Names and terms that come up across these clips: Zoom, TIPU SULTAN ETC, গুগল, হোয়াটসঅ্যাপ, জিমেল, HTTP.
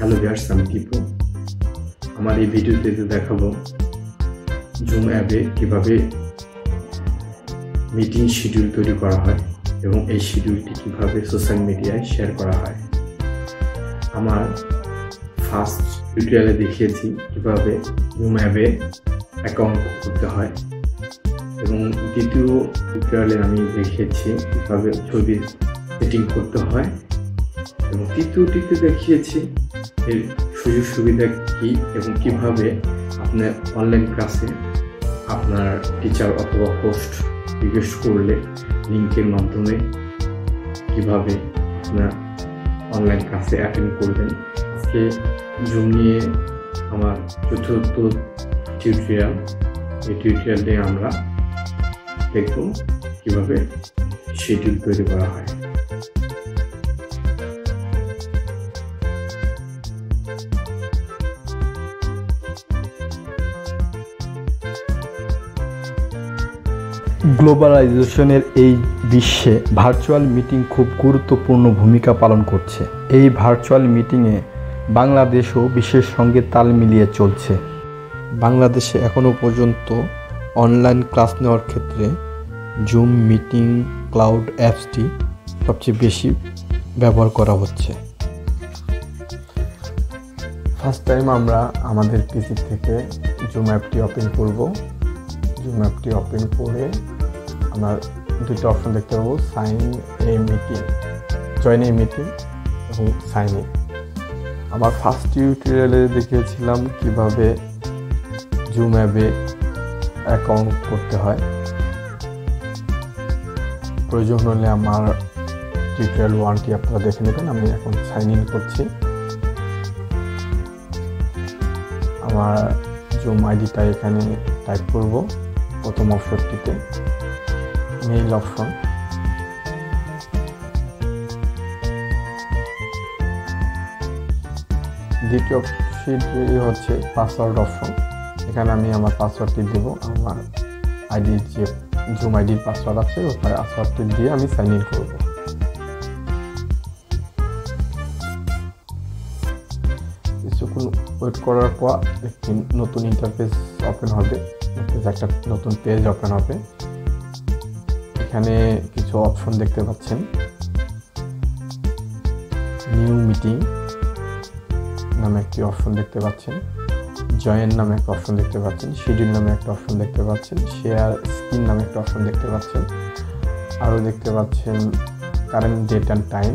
Hello viewers, আমি দীপু। আমার এই ভিডিওতে দেখাবো জুম অ্যাপে কীভাবে মিটিং শিডিউল তৈরি করা হয় এবং এই শিডিউলটি কীভাবে সোশ্যাল মিডিয়ায় শেয়ার করা হয়। আমার ফার্স্ট টিউটোরিয়ালে দেখিয়েছি কীভাবে জুম অ্যাপে অ্যাকাউন্ট করতে হয় এবং দ্বিতীয় টিউটোরিয়ালে আমি দেখিয়েছি কীভাবে ছবি সেটিং করতে হয় এবং তৃতীয়টিতে দেখিয়েছি এর সুযোগ সুবিধা কী এবং কীভাবে আপনার অনলাইন ক্লাসে আপনার টিচার অথবা হোস্ট রিকোয়েস্ট করলে লিঙ্কের মাধ্যমে কীভাবে আপনার অনলাইন ক্লাসে অ্যাটেন্ড করবেন। আজকে জুম নিয়ে আমার চতুর্থ টিউটোরিয়াল, এই টিউটোরিয়াল নিয়ে আমরা দেখব কীভাবে শিডিউল তৈরি করা হয়। গ্লোবালাইজেশনের এই বিশ্বে ভার্চুয়াল মিটিং খুব গুরুত্বপূর্ণ ভূমিকা পালন করছে। এই ভার্চুয়াল মিটিংয়ে বাংলাদেশও বিশ্বের সঙ্গে তাল মিলিয়ে চলছে। বাংলাদেশে এখনও পর্যন্ত অনলাইন ক্লাস নেওয়ার ক্ষেত্রে জুম মিটিং ক্লাউড অ্যাপসটি সবচেয়ে বেশি ব্যবহার করা হচ্ছে। ফার্স্ট টাইম আমরা আমাদের পিসি থেকে জুম অ্যাপটি ওপেন করব। জুম অ্যাপটি ওপেন করে আমরা দুটো অপশন দেখতে পাবো, sign a meeting, join a meeting এবং সাইন ইন। আমার ফার্স্ট টিউটোরিয়ালে দেখিয়েছিলাম কীভাবে জুম অ্যাপে অ্যাকাউন্ট করতে হয়। প্রয়োজন হলে আমার টিউটোরিয়াল ওয়ানটি আপনারা দেখে নেবেন। আমি এখন সাইন ইন করছি। আমার জুম আইডিটা এখানে টাইপ করব। প্রথম অপশনটিতে মেইল অপশন, দ্বিতীয় অপশনটি হচ্ছে পাসওয়ার্ড অপশন। এখানে আমি আমার পাসওয়ার্ডটি দেব। আমার আইডির যে জুম আইডির পাসওয়ার্ড আছে ওই পাসওয়ার্ডটি দিয়ে আমি সাইন ইন করব। কিছুক্ষণ ওয়েট করার পর একটি নতুন ইন্টারফেস ওপেন হবে, একটা নতুন পেজ ওপেন হবে। এখানে কিছু অপশন দেখতে পাচ্ছেন, নিউ মিটিং নামে একটি অপশন দেখতে পাচ্ছেন, জয়েন নামে একটা অপশন দেখতে পাচ্ছেন, শিডিউল নামে একটা অপশন দেখতে পাচ্ছেন, শেয়ার স্ক্রিন নামে একটা অপশন দেখতে পাচ্ছেন, আরও দেখতে পাচ্ছেন কারেন্ট ডেট অ্যান্ড টাইম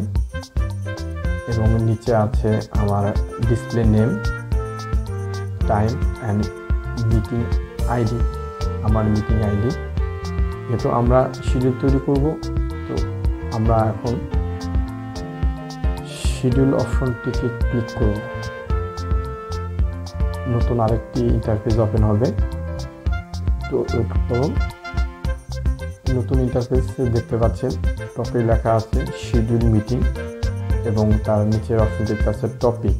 এবং নিচে আছে আমার display name, time and meeting ID, আমার মিটিং আইডি। যেহেতু আমরা শিডিউল তৈরি করব, তো আমরা এখন শিডিউল অপশনটিকে ক্লিক করব। নতুন আরেকটি ইন্টারফেস ওপেন হবে, তো নতুন ইন্টারফেস দেখতে পাচ্ছেন টপে লেখা আছে শিডিউল মিটিং এবং তার নিচের অপশন দেখতে আছে টপিক।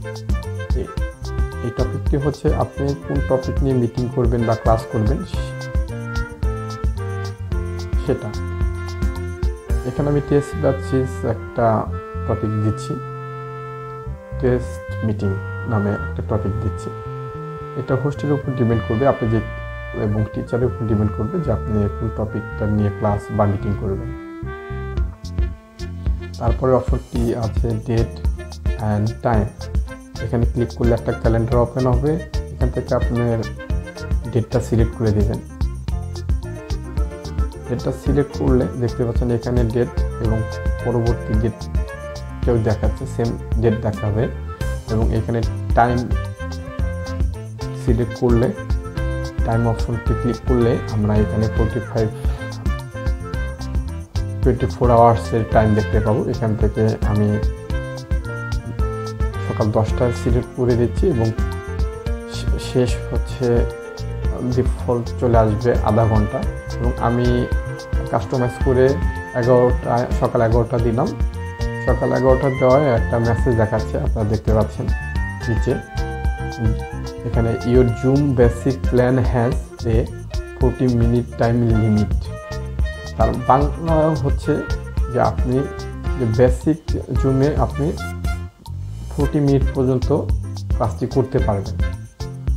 এই টপিকটি হচ্ছে আপনি কোন টপিক নিয়ে মিটিং করবেন বা ক্লাস করবেন সেটা। এখানে আমি টেস্ট ব্যাচিস একটা টপিক দিচ্ছি, টেস্ট মিটিং নামে একটা টপিক দিচ্ছি। এটা হোস্টের উপর ডিপেন্ড করবে, আপনি যে এবং টিচারের উপর ডিপেন্ড করবে যে আপনি কোন টপিকটা নিয়ে ক্লাস বা মিটিং করবেন। তারপরে অপশনটি আছে ডেট অ্যান্ড টাইম। এখানে ক্লিক করলে একটা ক্যালেন্ডার ওপেন হবে, এখান থেকে আপনার ডেটটা সিলেক্ট করে দেবেন। ডেটটা সিলেক্ট করলে দেখতে পাচ্ছেন এখানে ডেট এবং পরবর্তী ডেটটাও দেখাচ্ছে, সেম ডেট দেখাবে এবং এখানে টাইম সিলেক্ট করলে টাইম অপশনটি ক্লিক করলে আমরা এখানে 24 আওয়ার্সের টাইম দেখতে পাবো। এখান থেকে আমি সকাল 10টায় সিলেক্ট করে দিচ্ছি এবং শেষ হচ্ছে ডিফল্ট চলে আসবে আধা ঘন্টা এবং আমি কাস্টমাইজ করে 11টা সকাল 11টা দিলাম। সকাল 11টা দেওয়ায় একটা মেসেজ দেখাচ্ছে, আপনারা দেখতে পাচ্ছেন নিচে এখানে your Zoom basic plan has a 40 minute time limit. তার বাংলা হচ্ছে যে আপনি যে বেসিক জুমে আপনি 40 মিনিট পর্যন্ত কাজটি করতে পারবেন।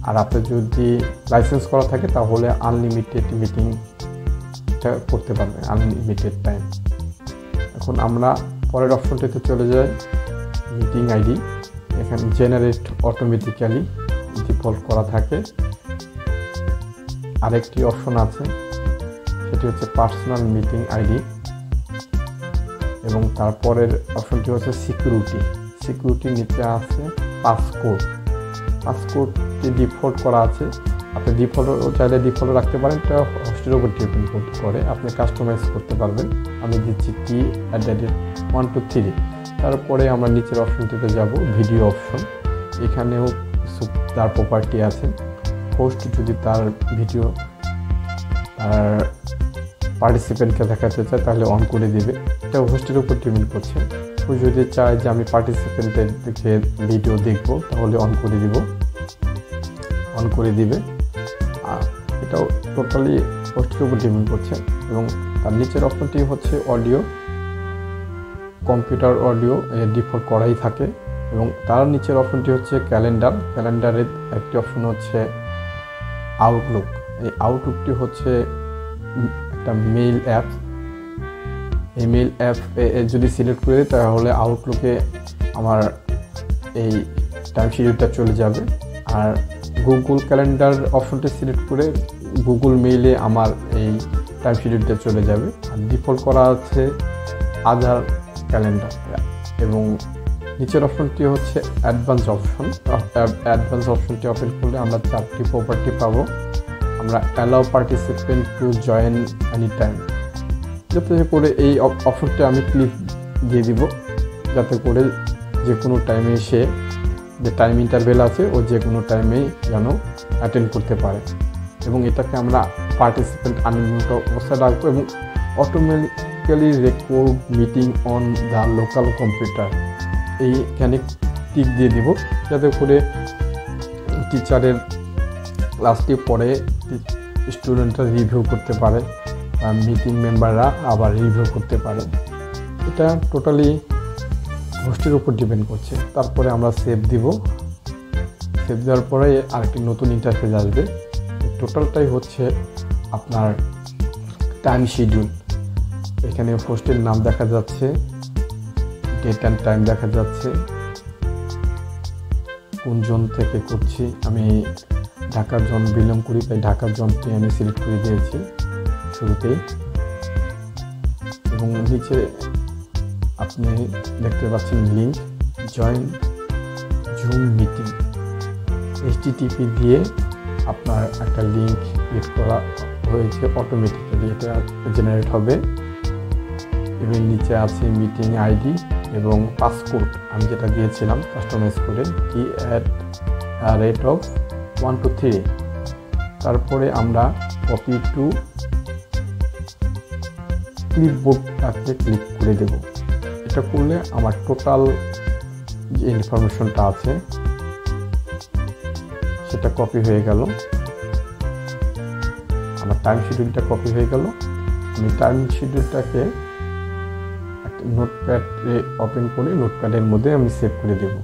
আর আপনি যদি লাইসেন্স করা থাকে তাহলে আনলিমিটেড মিটিংটা করতে পারবেন, আনলিমিটেড টাইম। এখন আমরা পরের অপশনটিতে চলে যাই, মিটিং আইডি। এখানে জেনারেট অটোমেটিক্যালি ডিফল্ট করা থাকে। আরেকটি অপশন আছে, সেটি হচ্ছে পার্সোনাল মিটিং আইডি, এবং তারপরের অপশনটি হচ্ছে সিকিউরিটি। সিকিউরিটির নিচে আছে পাসকোড। পাসকোডটি ডিফল্ট করা আছে, আপনি ডিফল্ট চাইলে ডিফল্ট রাখতে পারেন, এটা হোস্টের উপর ডিপেন্ড করে আপনি কাস্টমাইজ করতে পারবেন। আমি দিচ্ছি key@123। তারপরে আমরা নিচের অপশনটিতে যাব, ভিডিও অপশন। এখানেও তার প্রপার্টি আছে, হোস্ট যদি তার ভিডিও আর পার্টিসিপেন্টকে দেখাতে চায় তাহলে অন করে দেবে, এটা হোস্টের উপর ডিপেন্ড করছে। ও যদি চায় যে আমি পার্টিসিপেন্টের দিকে ভিডিও দেখব তাহলে অন করে দিবে, আর এটাও টোটালি হোস্টের উপর ডিপেন্ড করছে। এবং তার নিচের অপশনটি হচ্ছে অডিও, কম্পিউটার অডিও ডিফল্ট করাই থাকে। এবং তার নিচের অপশনটি হচ্ছে ক্যালেন্ডার। ক্যালেন্ডারের একটি অপশন হচ্ছে আউটলুক। এই আউটলুকটি হচ্ছে একটা মেইল অ্যাপ। এই মেইল অ্যাপ যদি সিলেক্ট করে দিই তাহলে আউটলুকে আমার এই টাইম শিডিউলটা চলে যাবে। আর গুগল ক্যালেন্ডার অপশনটা সিলেক্ট করে গুগল মেইলে আমার এই টাইম শিডিউলটা চলে যাবে। আর ডিফল্ট করা আছে আধার ক্যালেন্ডার। এবং নিচের অপশনটি হচ্ছে অ্যাডভান্স অপশন। অ্যাডভান্স অপশনটি ওপেন করলে আমরা চারটি প্রপার্টি পাবো। আমরা allow participant to join any time, যাতে করে এই অপশনটা আমি ক্লিক দিয়ে দিব, যাতে করে যে কোনো টাইমে সে যে টাইম ইন্টারভেল আছে ও যে কোনো টাইমেই যেন অ্যাটেন্ড করতে পারে। এবং এটাকে আমরা পার্টিসিপেন্ট আনলিমিটেড অবস্থায় রাখবো। এবং automatically record meeting on the local computer, এইখানে টিক দিয়ে দিব, যাতে করে টিচারের ক্লাসটি পরে স্টুডেন্টরা রিভিউ করতে পারে, মিটিং মেম্বাররা আবার রিভিউ করতে পারে। এটা টোটালি হোস্টের উপর ডিপেন্ড করছে। তারপরে আমরা সেভ দিব। সেভ দেওয়ার পরে আরেকটি নতুন ইন্টারফেস আসবে। টোটালটাই হচ্ছে আপনার টাইম শিডিউল। এখানে হোস্টের নাম দেখা যাচ্ছে, ডেট অ্যান্ড টাইম দেখা যাচ্ছে, কোন জোন থেকে করছি। আমি ঢাকার জোন বিলং করি, তাই ঢাকার জোনটি আমি সিলেক্ট করে দিয়েছি শুরুতেই। এবং নিচে আপনি দেখতে পাচ্ছেন link, join Zoom meeting. HTTP দিয়ে আপনার একটা লিঙ্ক ক্লিক করা হয়েছে, অটোমেটিক্যালি এটা জেনারেট হবে। এবং নিচে আছে মিটিং আইডি এবং পাসকোড, আমি যেটা দিয়েছিলাম কাস্টমাইজ করে key@123। তারপরে আমরা কপি টু ক্লিপবোর্ডটাকে ক্লিক করে দেব। এটা করলে আমার টোটাল যে ইনফরমেশনটা আছে সেটা কপি হয়ে গেল, আমার টাইম শিডিউলটা কপি হয়ে গেল। আমি টাইম শিডিউলটাকে নোটপ্যাডে ওপেন করে নোটপ্যাডের মধ্যে আমি সেভ করে দেব।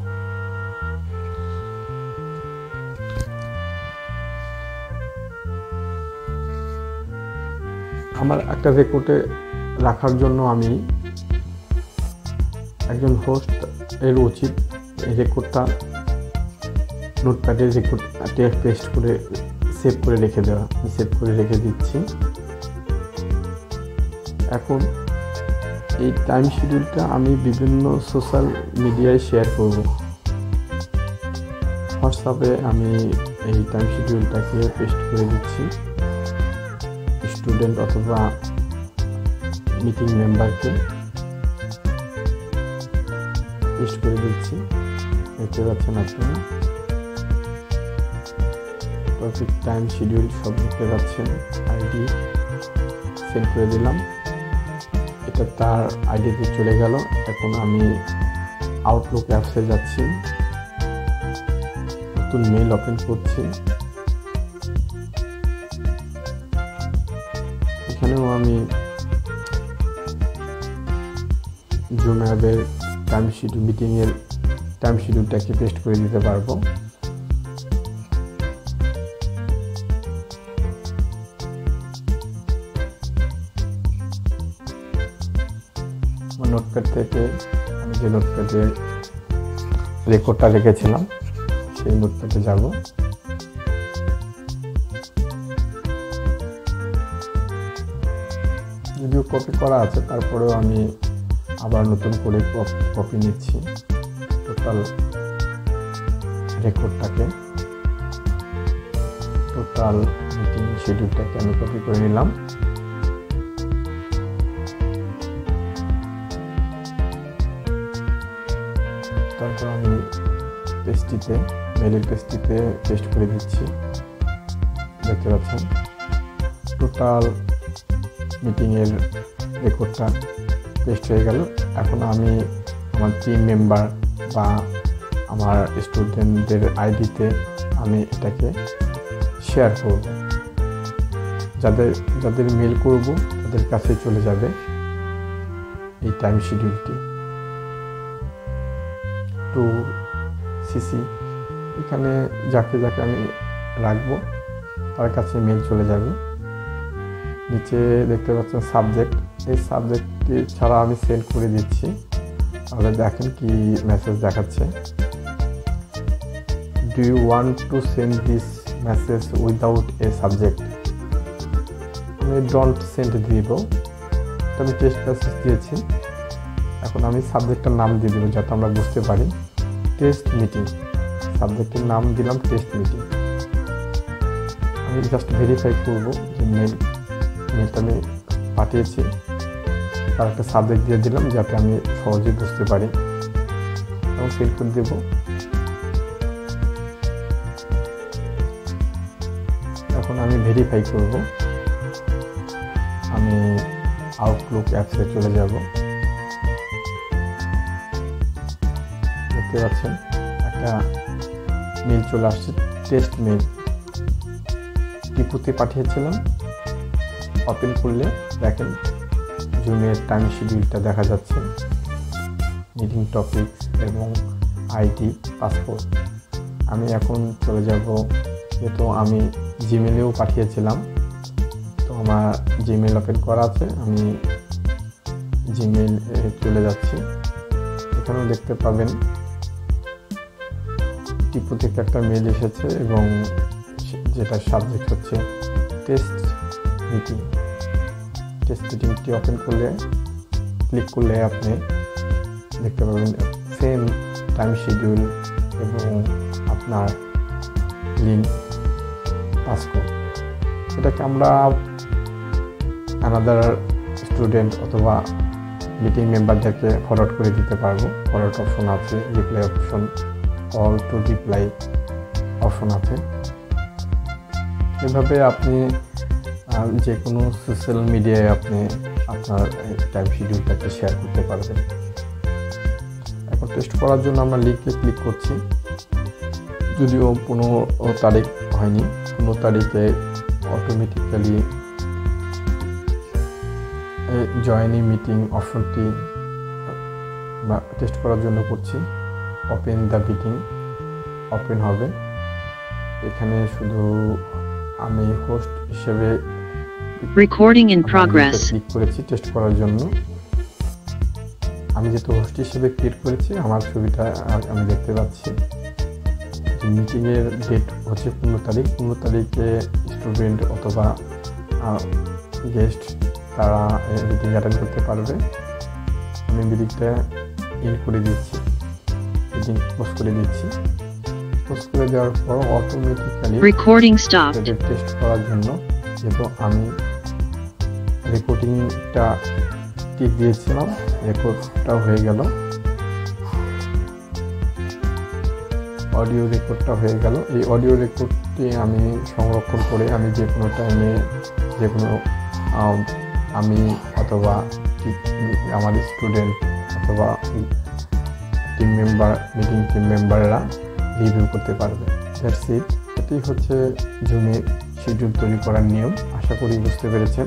আমার একটা রেকর্ডে রাখার জন্য আমি একজন হোস্ট এর উচিত এই রেকর্ডটা নোটপ্যাডের রেকর্ড পেস্ট করে সেভ করে রেখে দেওয়া। আমি সেভ করে রেখে দিচ্ছি। এখন এই টাইম শিডিউলটা আমি বিভিন্ন সোশ্যাল মিডিয়ায় শেয়ার করব। হোয়াটসঅ্যাপে আমি এই টাইম শিডিউলটাকে পেস্ট করে দিচ্ছি, স্টুডেন্ট অথবা মিটিং মেম্বারকে পেস্ট করে দিচ্ছি। দেখতে পাচ্ছেন আপনারা টপিক, টাইম শিডিউল সব দেখতে পাচ্ছেন। আইডি সেন্ড করে দিলাম, এটা তার আইডিতে চলে গেল। এখন আমি আউটলুক অ্যাপসে যাচ্ছি, নতুন মেইল ওপেন করছি। এখানেও আমি জুম অ্যাপের টাইম শিডিউল মিটিংয়ের টাইম শিডিউলটাকে পেস্ট করে দিতে পারবো। নোটপ্যাড থেকে আমি যে নোটপ্যাডে রেকর্ডটা রেখেছিলাম সেই নোটপ্যাডে যাব। যদিও কপি করা আছে, তারপরেও আমি আবার নতুন করে কপি নিচ্ছি টোটাল রেকর্ডটাকে, টোটাল মিটিং শিডিউলটাকে আমি কপি করে নিলাম। তারপর আমি পেস্টটিতে, মেলের পেস্টটিতে পেস্ট করে দিচ্ছি। দেখতে পাচ্ছেন টোটাল মিটিংয়ের রেকর্ডটা পেস্ট হয়ে গেল। এখন আমি আমার টিম মেম্বার বা আমার স্টুডেন্টদের আইডিতে আমি এটাকে শেয়ার করব, যাদের মেল করব তাদের কাছে চলে যাবে এই টাইম শিডিউলটি টু সিসি। এখানে যাকে যাকে আমি রাখবো তার কাছে মেল চলে যাবে। নিচে দেখতে পাচ্ছেন সাবজেক্ট, এই সাবজেক্টটি ছাড়া আমি সেন্ড করে দিচ্ছি, তাহলে দেখেন কি মেসেজ দেখাচ্ছে। Do you want to send this message without a subject? আমি ডোন্ট সেন্ড দিব। আমি টেক্সট মেসেজ দিয়েছি, এখন আমি সাবজেক্টটার নাম দিয়ে দিব যাতে আমরা বুঝতে পারি। টেক্সট মিটিং, সাবজেক্টের নাম দিলাম টেক্সট মিটিং। আমি জাস্ট ভেরিফাই করবো যে মেলটা আমি পাঠিয়েছি, তার একটা সাবজেক্ট দিয়ে দিলাম যাতে আমি সহজে বুঝতে পারি, এবং সেন্ড করে দেব। এখন আমি ভেরিফাই করব। আমি আউটলুক অ্যাপসে চলে যাব। দেখতে পাচ্ছেন একটা মেল চলে আসছে, টেক্সট মেল টিপুতে পাঠিয়েছিলাম। ওপেন করলে দেখেন জুমের টাইম শিডিউলটা দেখা যাচ্ছে, মিটিং টপিক এবং আইডি, পাসপোর্ট। আমি এখন চলে যাব, যেহেতু আমি জিমেলেও পাঠিয়েছিলাম তো আমার জিমেল ওপেন করা আছে, আমি জিমেল চলে যাচ্ছি। এখানেও দেখতে পাবেন টিপু থেকে একটা মেল এসেছে এবং যেটা সাবজেক্ট হচ্ছে টেক্সট মিটিং। টেক্সট মিটিংটি ওপেন করলে, ক্লিক করলে আপনি দেখতে পাবেন সেম টাইম শিডিউল এবং আপনার লিঙ্ক, পাসওয়ার্ড। এটাকে আমরা অ্যানাদার স্টুডেন্ট অথবা মিটিং মেম্বারদেরকে ফরওয়ার্ড করে দিতে পারবো। ফরওয়ার্ড অপশন আছে, reply option, call to reply option আছে। এভাবে আপনি যে কোনো সোশ্যাল মিডিয়ায় আপনি আপনার টাইম শিডিউলটাকে শেয়ার করতে পারবেন। এখন টেস্ট করার জন্য আমরা লিঙ্কে ক্লিক করছি। যদিও 15 তারিখ হয়নি, 15 তারিখে অটোমেটিক্যালি জয়েন মিটিং অপশনটি আমরা টেস্ট করার জন্য করছি। ওপেন দ্য মিটিং ওপেন হবে। এখানে শুধু আমি হোস্ট হিসেবে রেকর্ডিং ইন প্রোগ্রেস ক্লিক করেছি টেস্ট করার জন্য। আমি যেহেতু হোস্ট হিসেবে ক্লিক করেছি, আমার ছবিটা আমি দেখতে পাচ্ছি। মিটিংয়ের ডেট হচ্ছে 15 তারিখ। 15 তারিখে স্টুডেন্ট অথবা গেস্ট তারা মিটিং অ্যাটেন্ড করতে পারবে। আমি মিটিংটা ইন করে দিচ্ছি, মিটিং পোস্ট করে দিচ্ছি। পোস্ট করে দেওয়ার পর অটোমেটিক্যালি রেকর্ডিং স্টপ। টেস্ট করার জন্য যেহেতু আমি রেকর্ডিংটা টিক দিয়েছিলাম, রেকর্ডটা হয়ে গেল, অডিও রেকর্ডটা হয়ে গেল। এই অডিও রেকর্ডটি আমি সংরক্ষণ করে আমি যে কোনো টাইমে, যে কোনো আমি অথবা আমার স্টুডেন্ট অথবা টিম মেম্বার, মিটিং টিম মেম্বাররা রিভিউ করতে পারবে। That's it. এটি হচ্ছে জুমে শিডিউল তৈরি করার নিয়ম। আশা করি বুঝতে পেরেছেন।